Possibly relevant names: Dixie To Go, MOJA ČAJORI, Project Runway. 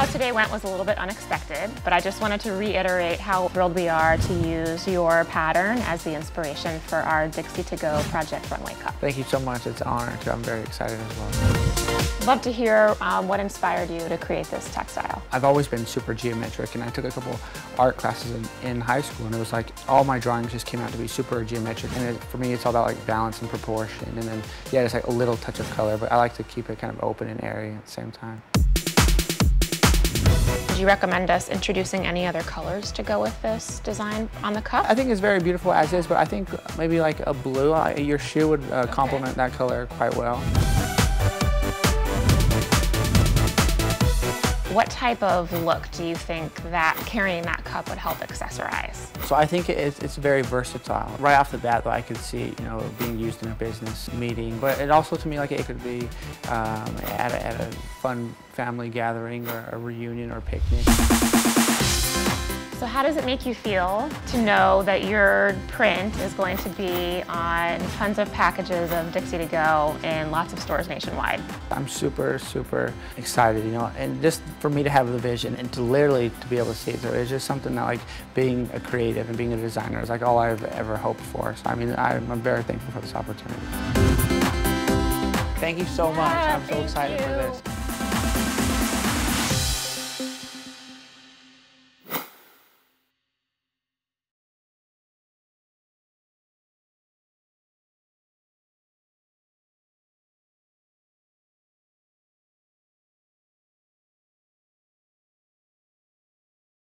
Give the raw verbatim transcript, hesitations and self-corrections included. how today went was a little bit unexpected, but I just wanted to reiterate how thrilled we are to use your pattern as the inspiration for our Dixie To Go Project Runway Cup. Thank you so much. It's an honor too. I'm very excited as well. Love to hear um, what inspired you to create this textile. I've always been super geometric, and I took a couple art classes in, in high school, and it was like all my drawings just came out to be super geometric. And it, for me, it's all about like balance and proportion, and then yeah, just like a little touch of color. But I like to keep it kind of open and airy at the same time. Would you recommend us introducing any other colors to go with this design on the cup? I think it's very beautiful as is, but I think maybe like a blue. Your shoe would uh, okay. complement that color quite well. What type of look do you think that carrying that cup would help accessorize? So I think it's, it's very versatile. Right off the bat, though, I could see, you know, being used in a business meeting, but it also, to me, like it could be um, at, a, at a fun family gathering or a reunion or picnic. So how does it make you feel to know that your print is going to be on tons of packages of Dixie To Go in lots of stores nationwide? I'm super, super excited, you know, and just for me to have the vision and to literally to be able to see it through is just something that, like, being a creative and being a designer is like all I've ever hoped for. So I mean, I'm very thankful for this opportunity. Thank you so much. Yeah, I'm so excited you. for this.